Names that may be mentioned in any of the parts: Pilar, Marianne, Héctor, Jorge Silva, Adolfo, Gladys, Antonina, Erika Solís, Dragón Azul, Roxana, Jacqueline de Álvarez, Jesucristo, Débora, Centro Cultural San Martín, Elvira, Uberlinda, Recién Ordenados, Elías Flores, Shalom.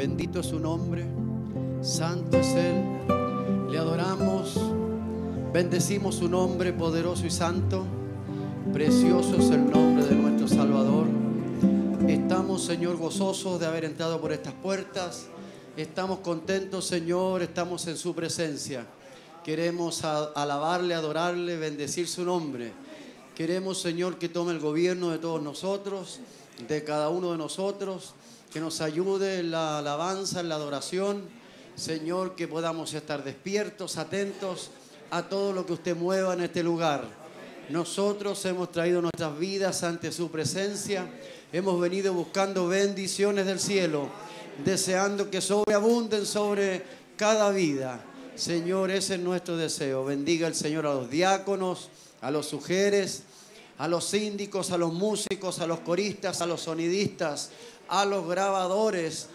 Bendito es su nombre, santo es Él, le adoramos, bendecimos su nombre poderoso y santo, precioso es el nombre de nuestro Salvador. Estamos, Señor, gozosos de haber entrado por estas puertas, estamos contentos, Señor, estamos en su presencia. Queremos alabarle, adorarle, bendecir su nombre. Queremos, Señor, que tome el gobierno de todos nosotros, de cada uno de nosotros, que nos ayude en la alabanza, en la adoración, Señor, que podamos estar despiertos, atentos a todo lo que usted mueva en este lugar. Nosotros hemos traído nuestras vidas ante su presencia, hemos venido buscando bendiciones del cielo, deseando que sobreabunden sobre cada vida. Señor, ese es nuestro deseo. Bendiga el Señor a los diáconos, a los sugieres, a los síndicos, a los músicos, a los coristas, a los sonidistas, a los grabadores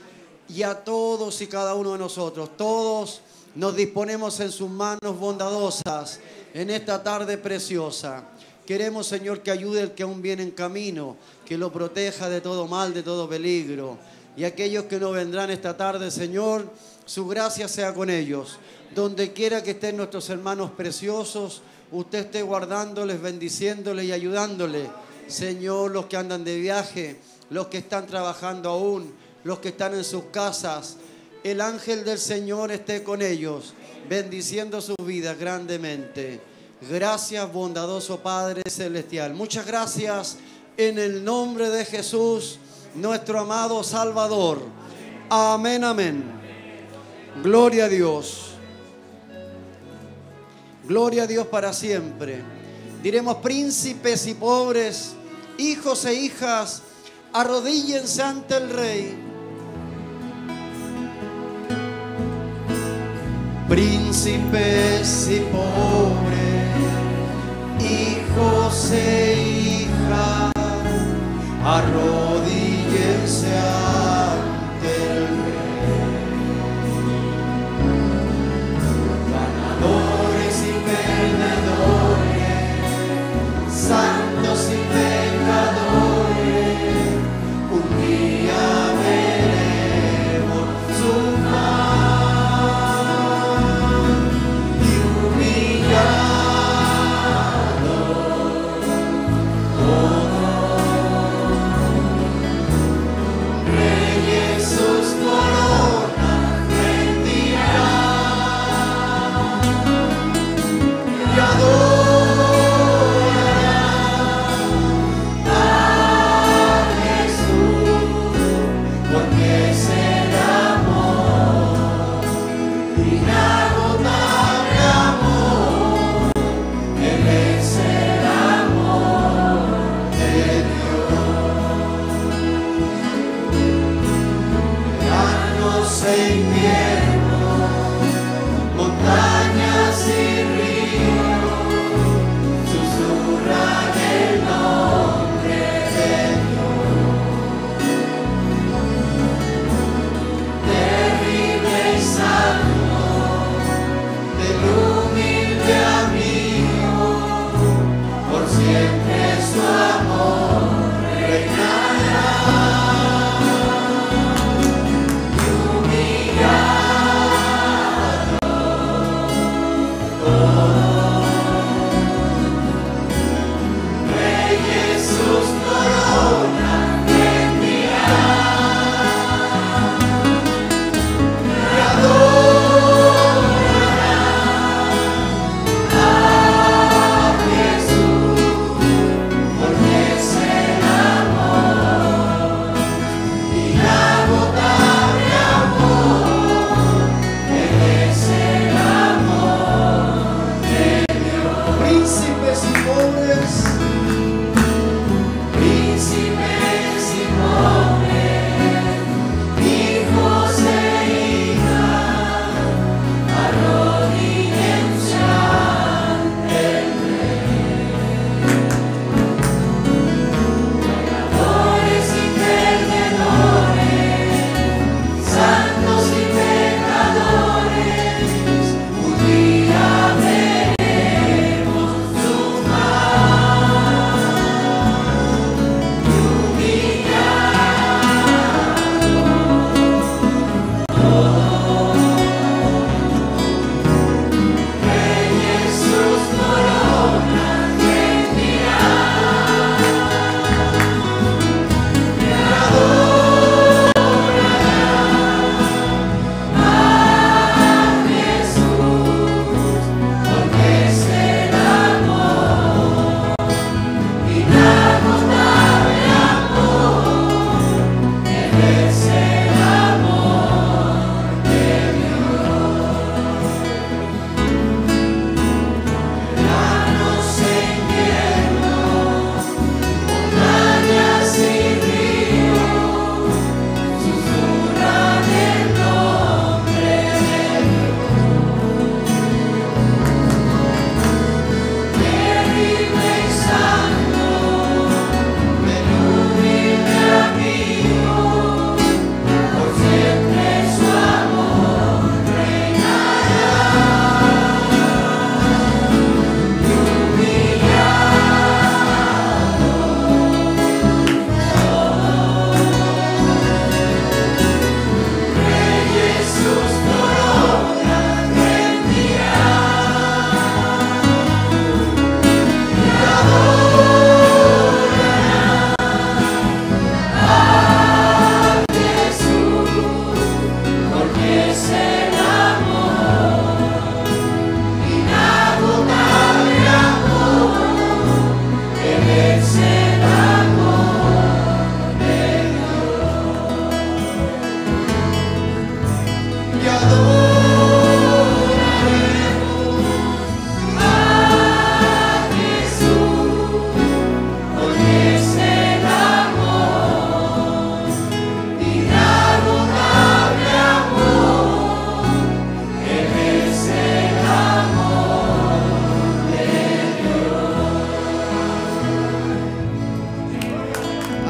y a todos y cada uno de nosotros. Todos nos disponemos en sus manos bondadosas en esta tarde preciosa. Queremos, Señor, que ayude al que aún viene en camino, que lo proteja de todo mal, de todo peligro. Y aquellos que no vendrán esta tarde, Señor, su gracia sea con ellos. Donde quiera que estén nuestros hermanos preciosos, usted esté guardándoles, bendiciéndoles y ayudándoles. Señor, los que andan de viaje, los que están trabajando aún, los que están en sus casas, el ángel del Señor esté con ellos, bendiciendo sus vidas grandemente. Gracias, bondadoso Padre Celestial. Muchas gracias en el nombre de Jesús, nuestro amado Salvador. Amén, amén. Gloria a Dios. Gloria a Dios para siempre. Diremos: príncipes y pobres, hijos e hijas, arrodíllense ante el Rey. Príncipes y pobres, hijos e hijas, arrodíllense ante el Rey. Ganadores y perdedores, santos y pecadores, un día veremos su mal y humillado.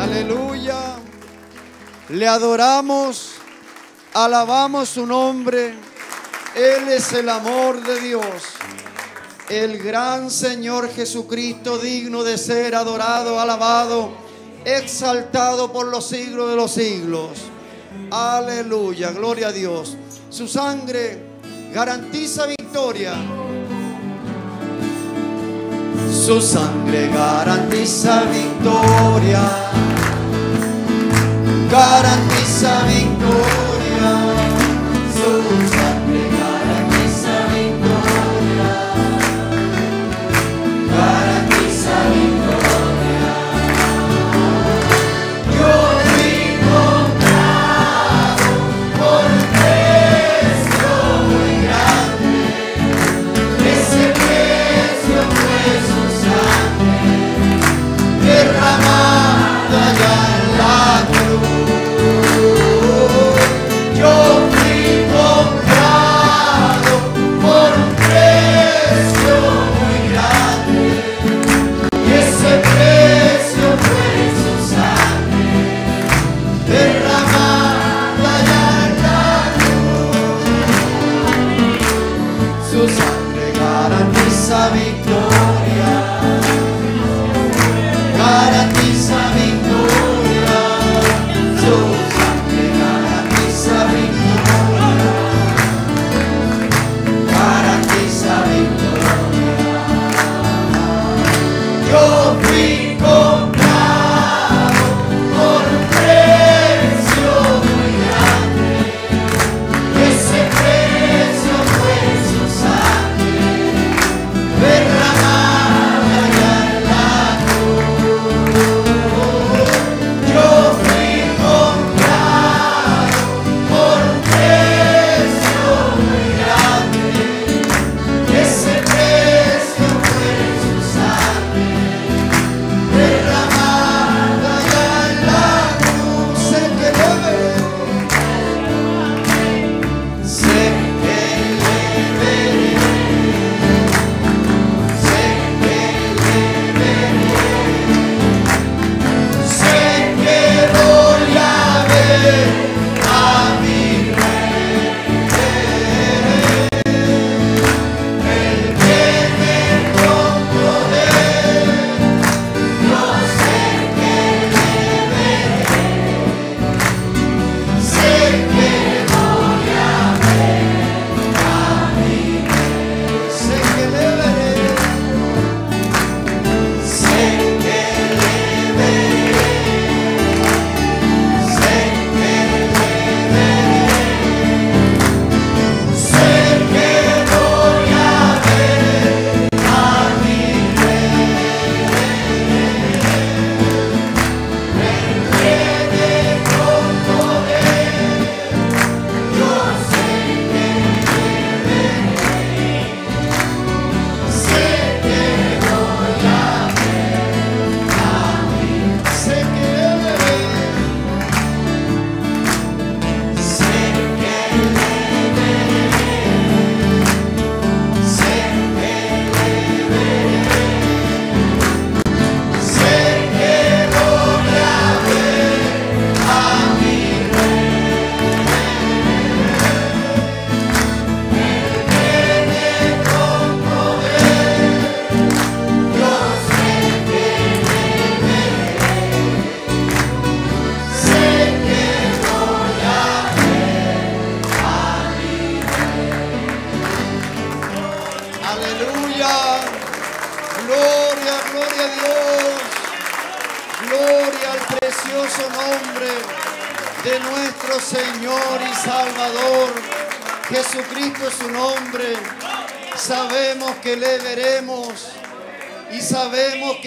Aleluya. Le adoramos, alabamos su nombre. Él es el amor de Dios. El gran Señor Jesucristo, digno de ser adorado, alabado, exaltado por los siglos de los siglos. Aleluya, gloria a Dios. Su sangre garantiza victoria. Su sangre garantiza victoria. Garantiza victoria. Su sangre garantiza victoria. Garantiza victoria. Yo fui comprado por un precio muy grande. Ese precio fue su sangre derramada ya.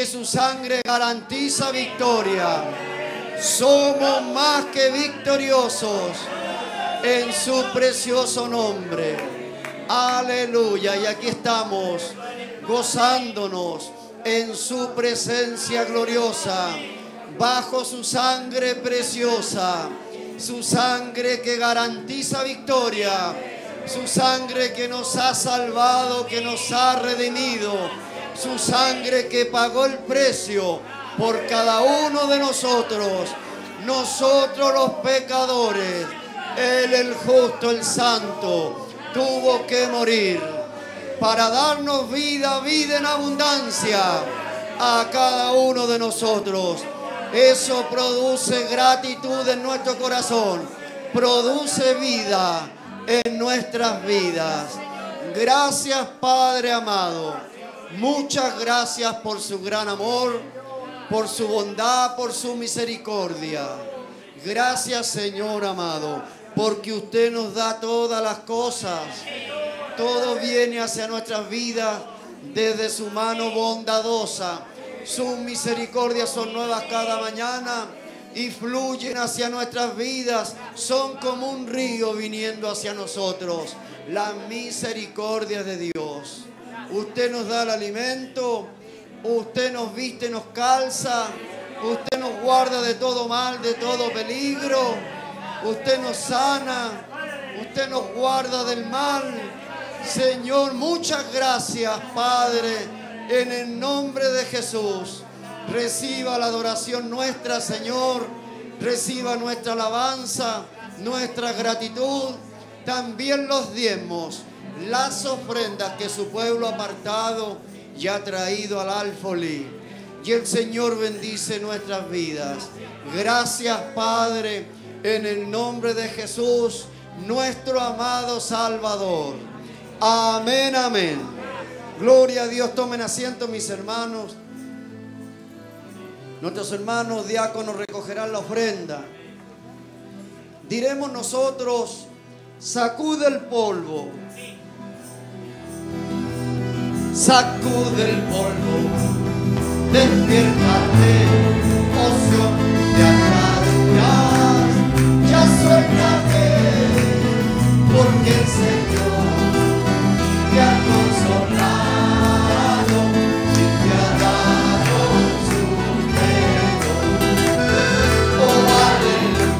Su sangre garantiza victoria. Somos más que victoriosos en su precioso nombre. Aleluya. Y aquí estamos gozándonos en su presencia gloriosa, bajo su sangre preciosa, su sangre que garantiza victoria, su sangre que nos ha salvado, que nos ha redimido, su sangre que pagó el precio por cada uno de nosotros, nosotros los pecadores. Él, el justo, el santo, tuvo que morir para darnos vida, vida en abundancia a cada uno de nosotros. Eso produce gratitud en nuestro corazón, produce vida en nuestras vidas. Gracias, Padre amado. Muchas gracias por su gran amor, por su bondad, por su misericordia. Gracias, Señor amado, porque usted nos da todas las cosas. Todo viene hacia nuestras vidas desde su mano bondadosa. Sus misericordias son nuevas cada mañana y fluyen hacia nuestras vidas. Son como un río viniendo hacia nosotros. Las misericordias de Dios. Usted nos da el alimento, usted nos viste, nos calza, usted nos guarda de todo mal, de todo peligro. Usted nos sana, usted nos guarda del mal. Señor, muchas gracias, Padre. En el nombre de Jesús, reciba la adoración nuestra, Señor. Reciba nuestra alabanza, nuestra gratitud. También los diezmos, las ofrendas que su pueblo apartado ya ha traído al alfolí. Y el Señor bendice nuestras vidas. Gracias, Padre, en el nombre de Jesús, nuestro amado Salvador. Amén, amén. Gloria a Dios. Tomen asiento, mis hermanos. Nuestros hermanos diáconos recogerán la ofrenda. Diremos nosotros: sacude el polvo. Sacude el polvo. Despiértate, ocio de atrás. Ya suéltate, porque el Señor te ha consolado. Oh, aleluya,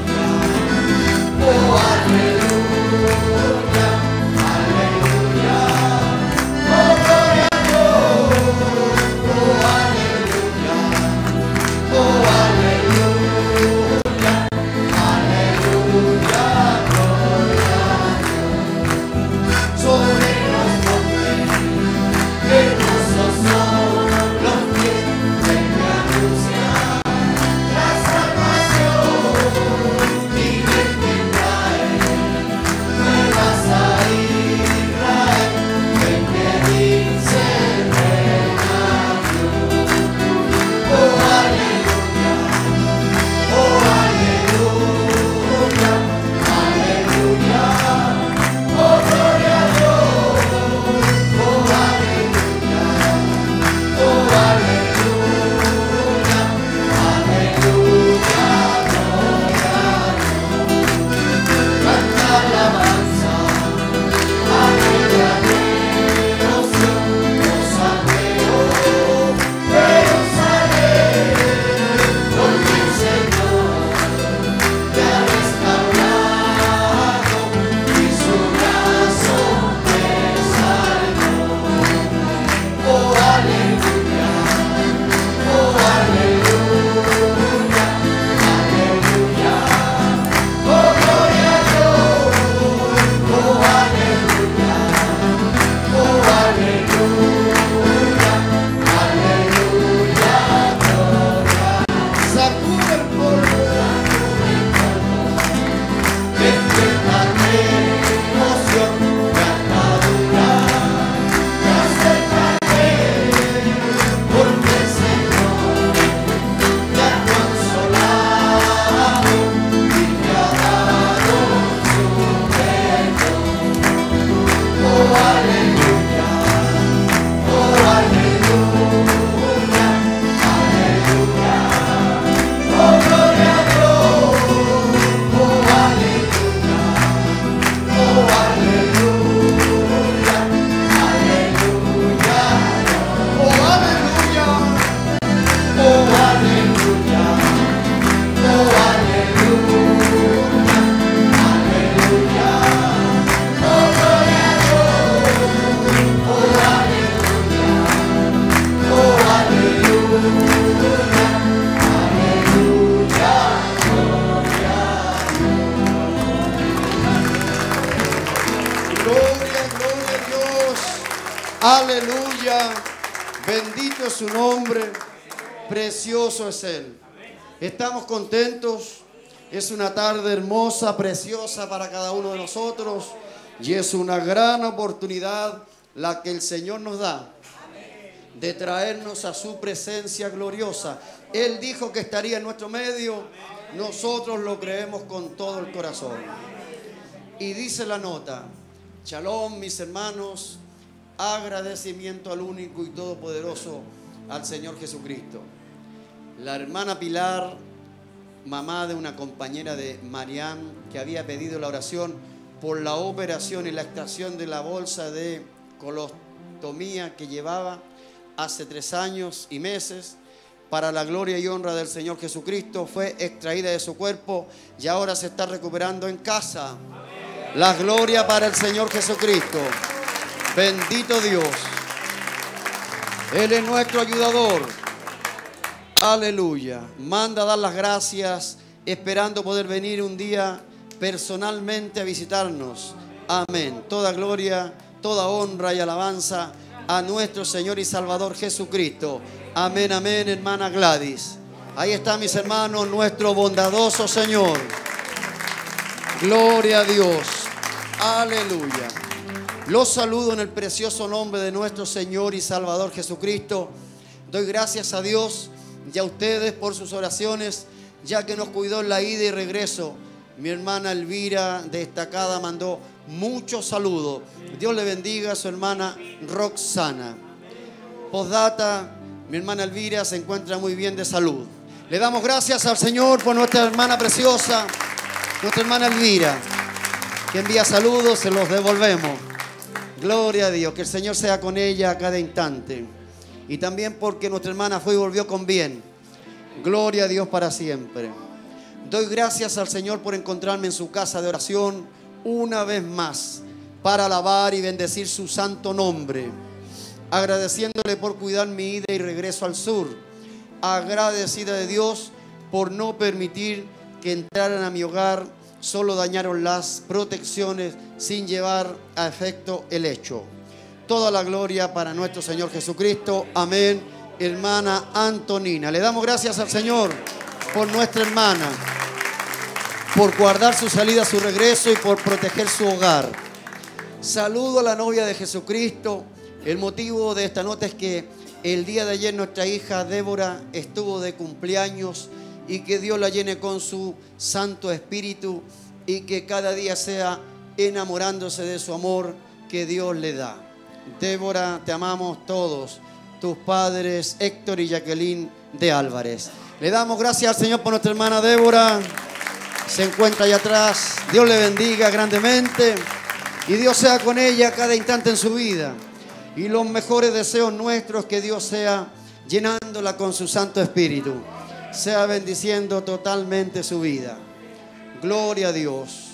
Aleluya, bendito es su nombre, precioso es Él. Estamos contentos, es una tarde hermosa, preciosa para cada uno de nosotros y es una gran oportunidad la que el Señor nos da de traernos a su presencia gloriosa. Él dijo que estaría en nuestro medio, nosotros lo creemos con todo el corazón. Y dice la nota: Shalom, mis hermanos, agradecimiento al único y todopoderoso, al Señor Jesucristo. La hermana Pilar, mamá de una compañera de Marianne, que había pedido la oración por la operación y la extracción de la bolsa de colostomía que llevaba hace 3 años y meses, para la gloria y honra del Señor Jesucristo, fue extraída de su cuerpo y ahora se está recuperando en casa. La gloria para el Señor Jesucristo. Bendito Dios. Él es nuestro ayudador. Aleluya. Manda a dar las gracias, esperando poder venir un día personalmente a visitarnos. Amén. Toda gloria, toda honra y alabanza a nuestro Señor y Salvador Jesucristo. Amén, amén, hermana Gladys. Ahí está, mis hermanos, nuestro bondadoso Señor. Gloria a Dios. Aleluya. Los saludo en el precioso nombre de nuestro Señor y Salvador Jesucristo. Doy gracias a Dios y a ustedes por sus oraciones, ya que nos cuidó en la ida y regreso. Mi hermana Elvira, destacada, mandó muchos saludos. Dios le bendiga a su hermana Roxana. Postdata: mi hermana Elvira se encuentra muy bien de salud. Le damos gracias al Señor por nuestra hermana preciosa, nuestra hermana Elvira, que envía saludos, se los devolvemos. Gloria a Dios, que el Señor sea con ella a cada instante. Y también porque nuestra hermana fue y volvió con bien. Gloria a Dios para siempre. Doy gracias al Señor por encontrarme en su casa de oración una vez más, para alabar y bendecir su santo nombre. Agradeciéndole por cuidar mi ida y regreso al sur. Agradecida de Dios por no permitir que entraran a mi hogar, solo dañaron las protecciones sin llevar a efecto el hecho. Toda la gloria para nuestro Señor Jesucristo. Amén, hermana Antonina. Le damos gracias al Señor por nuestra hermana, por guardar su salida, su regreso y por proteger su hogar. Saludo a la novia de Jesucristo. El motivo de esta nota es que el día de ayer nuestra hija Débora estuvo de cumpleaños. Y que Dios la llene con su Santo Espíritu y que cada día sea enamorándose de su amor que Dios le da. Débora, te amamos todos, tus padres Héctor y Jacqueline de Álvarez. Le damos gracias al Señor por nuestra hermana Débora. Se encuentra allá atrás. Dios le bendiga grandemente y Dios sea con ella cada instante en su vida. Y los mejores deseos nuestros que Dios sea llenándola con su Santo Espíritu, sea bendiciendo totalmente su vida. Gloria a Dios.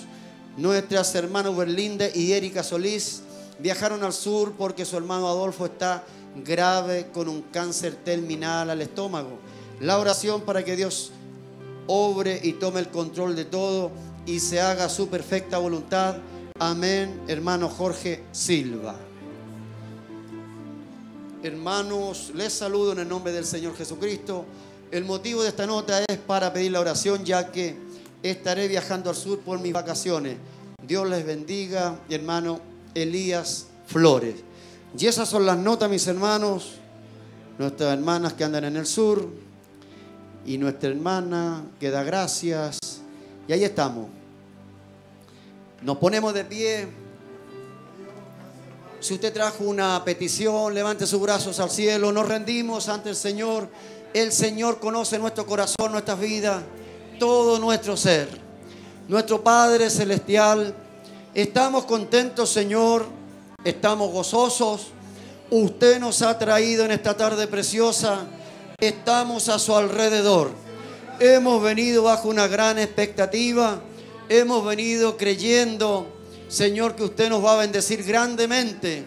Nuestras hermanas Uberlinda y Erika Solís viajaron al sur porque su hermano Adolfo está grave con un cáncer terminal al estómago. La oración para que Dios obre y tome el control de todo y se haga su perfecta voluntad. Amén, hermano Jorge Silva. Hermanos, les saludo en el nombre del Señor Jesucristo. El motivo de esta nota es para pedir la oración, ya que estaré viajando al sur por mis vacaciones. Dios les bendiga, mi hermano Elías Flores. Y esas son las notas, mis hermanos, nuestras hermanas que andan en el sur y nuestra hermana que da gracias. Y ahí estamos. Nos ponemos de pie. Si usted trajo una petición, levante sus brazos al cielo. Nos rendimos ante el Señor. El Señor conoce nuestro corazón, nuestras vidas, todo nuestro ser. Nuestro Padre Celestial, estamos contentos, Señor, estamos gozosos. Usted nos ha traído en esta tarde preciosa, estamos a su alrededor. Hemos venido bajo una gran expectativa, hemos venido creyendo, Señor, que usted nos va a bendecir grandemente.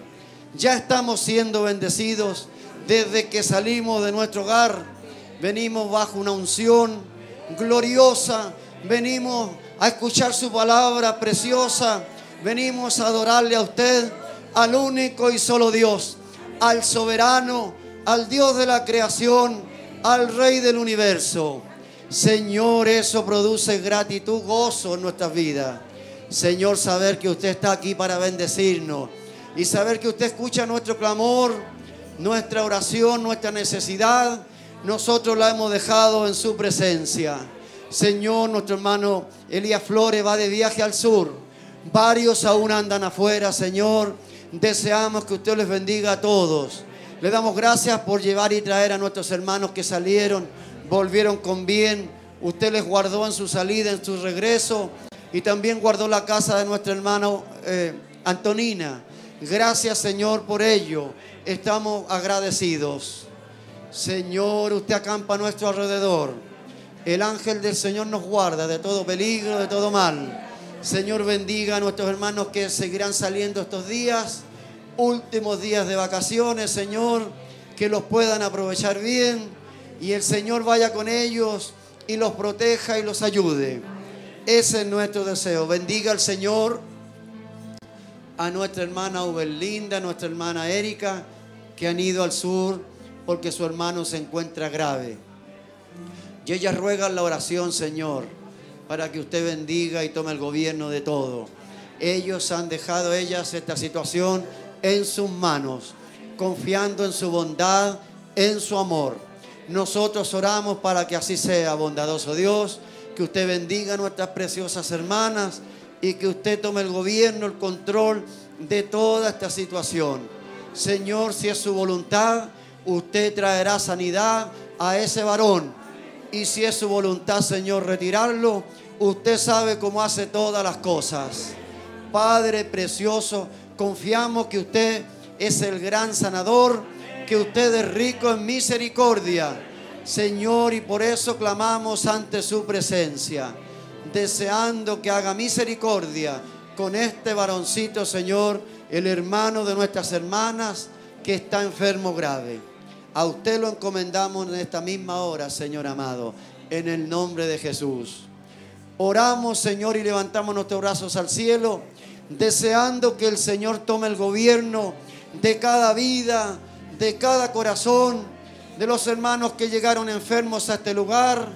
Ya estamos siendo bendecidos desde que salimos de nuestro hogar. Venimos bajo una unción gloriosa, venimos a escuchar su palabra preciosa, venimos a adorarle a usted, al único y solo Dios, al soberano, al Dios de la creación, al Rey del universo. Señor, eso produce gratitud, gozo en nuestras vidas. Señor, saber que usted está aquí para bendecirnos y saber que usted escucha nuestro clamor, nuestra oración, nuestra necesidad. Nosotros la hemos dejado en su presencia. Señor, nuestro hermano Elías Flores va de viaje al sur. Varios aún andan afuera, Señor. Deseamos que usted les bendiga a todos. Le damos gracias por llevar y traer a nuestros hermanos que salieron, volvieron con bien. Usted les guardó en su salida, en su regreso, y también guardó la casa de nuestro hermano Antonina. Gracias, Señor, por ello. Estamos agradecidos. Señor, usted acampa a nuestro alrededor. El ángel del Señor nos guarda de todo peligro, de todo mal. Señor, bendiga a nuestros hermanos que seguirán saliendo estos días, últimos días de vacaciones, Señor, que los puedan aprovechar bien y el Señor vaya con ellos y los proteja y los ayude. Ese es nuestro deseo. Bendiga al Señor a nuestra hermana Uberlinda, a nuestra hermana Erika, que han ido al sur porque su hermano se encuentra grave. Y ellas ruegan la oración, Señor, para que usted bendiga y tome el gobierno de todo. Ellos han dejado, ellas, esta situación en sus manos, confiando en su bondad, en su amor. Nosotros oramos para que así sea, bondadoso Dios, que usted bendiga a nuestras preciosas hermanas y que usted tome el gobierno, el control de toda esta situación. Señor, si es su voluntad, usted traerá sanidad a ese varón. Y si es su voluntad, Señor, retirarlo, usted sabe cómo hace todas las cosas. Padre precioso, confiamos que usted es el gran sanador, que usted es rico en misericordia, Señor, y por eso clamamos ante su presencia, deseando que haga misericordia con este varoncito, Señor, el hermano de nuestras hermanas que está enfermo grave. A usted lo encomendamos en esta misma hora, Señor amado, en el nombre de Jesús. Oramos, Señor, y levantamos nuestros brazos al cielo, deseando que el Señor tome el gobierno de cada vida, de cada corazón, de los hermanos que llegaron enfermos a este lugar,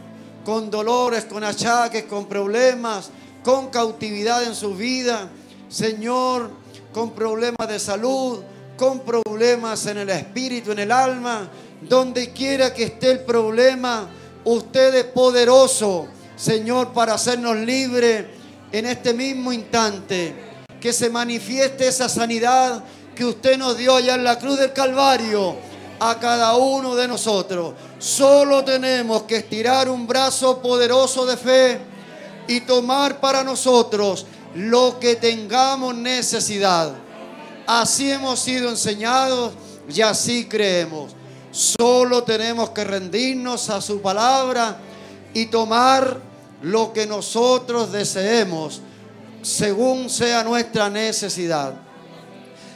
con dolores, con achaques, con problemas, con cautividad en su vida, Señor, con problemas de salud, con problemas en el espíritu, en el alma. Donde quiera que esté el problema, usted es poderoso, Señor, para hacernos libres en este mismo instante. Que se manifieste esa sanidad que usted nos dio allá en la cruz del Calvario a cada uno de nosotros. Solo tenemos que estirar un brazo poderoso de fe y tomar para nosotros lo que tengamos necesidad. Así hemos sido enseñados y así creemos. Solo tenemos que rendirnos a su palabra y tomar lo que nosotros deseemos según sea nuestra necesidad.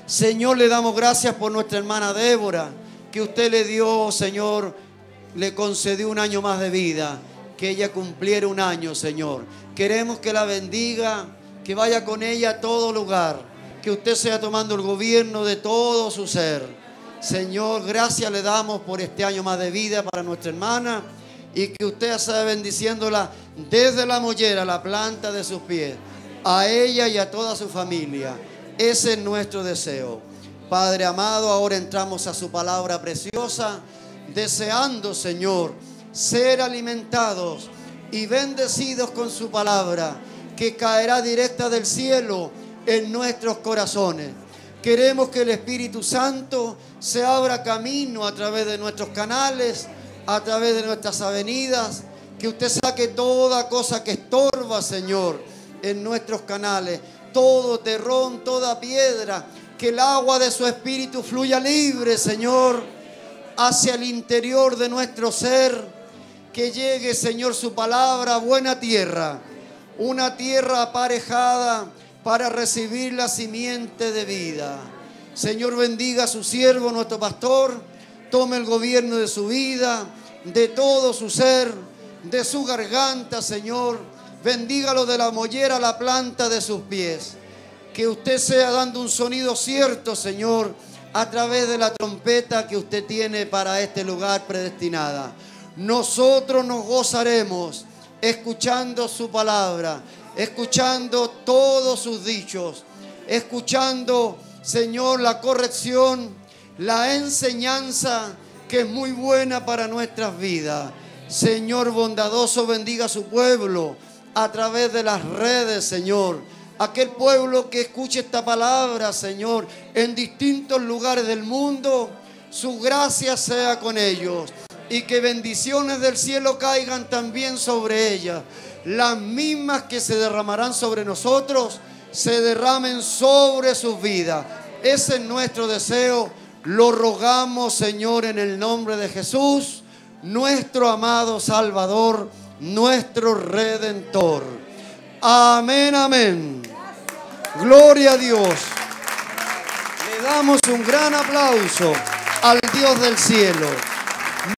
Señor, le damos gracias por nuestra hermana Débora, que usted le dio, Señor, le concedió un año más de vida, que ella cumpliera un año, Señor. Queremos que la bendiga, que vaya con ella a todo lugar, que usted sea tomando el gobierno de todo su ser. Señor, gracias le damos por este año más de vida para nuestra hermana y que usted sea bendiciéndola desde la mollera, la planta de sus pies, a ella y a toda su familia. Ese es nuestro deseo. Padre amado, ahora entramos a su palabra preciosa, deseando, Señor, ser alimentados y bendecidos con su palabra, que caerá directa del cielo en nuestros corazones. Queremos que el Espíritu Santo se abra camino a través de nuestros canales, a través de nuestras avenidas, que usted saque toda cosa que estorba, Señor, en nuestros canales, todo terrón, toda piedra, que el agua de su Espíritu fluya libre, Señor, hacia el interior de nuestro ser, que llegue, Señor, su palabra a buena tierra, una tierra aparejada para recibir la simiente de vida. Señor, bendiga a su siervo, nuestro pastor, tome el gobierno de su vida, de todo su ser, de su garganta, Señor, bendígalo de la mollera a la planta de sus pies, que usted sea dando un sonido cierto, Señor, a través de la trompeta que usted tiene para este lugar predestinada. Nosotros nos gozaremos escuchando su palabra, escuchando todos sus dichos, escuchando, Señor, la corrección, la enseñanza que es muy buena para nuestras vidas. Señor bondadoso, bendiga a su pueblo a través de las redes, Señor. Aquel pueblo que escuche esta palabra, Señor, en distintos lugares del mundo, su gracia sea con ellos y que bendiciones del cielo caigan también sobre ellas. Las mismas que se derramarán sobre nosotros, se derramen sobre sus vidas. Ese es nuestro deseo. Lo rogamos, Señor, en el nombre de Jesús, nuestro amado Salvador, nuestro Redentor. Amén, amén. Gloria a Dios. Le damos un gran aplauso al Dios del cielo.